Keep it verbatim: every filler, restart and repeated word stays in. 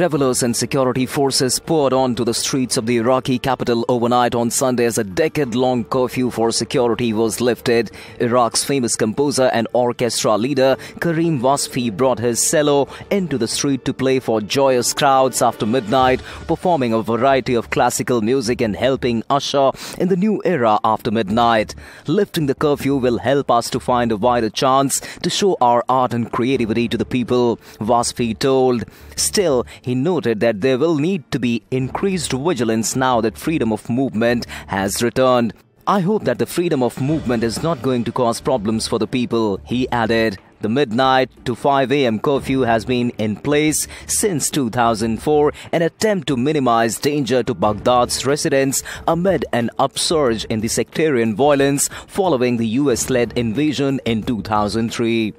Rebellers and security forces poured onto the streets of the Iraqi capital overnight on Sunday as a decade-long curfew for security was lifted. Iraq's famous composer and orchestra leader Karim Wasfi brought his cello into the street to play for joyous crowds after midnight, performing a variety of classical music and helping usher in the new era after midnight. Lifting the curfew will help us to find a wider chance to show our art and creativity to the people, Wasfi told. Still, he noted that there will need to be increased vigilance now that freedom of movement has returned. I hope that the freedom of movement is not going to cause problems for the people, he added. The midnight to five A M curfew has been in place since two thousand four, an attempt to minimize danger to Baghdad's residents amid an upsurge in the sectarian violence following the U S-led invasion in two thousand three.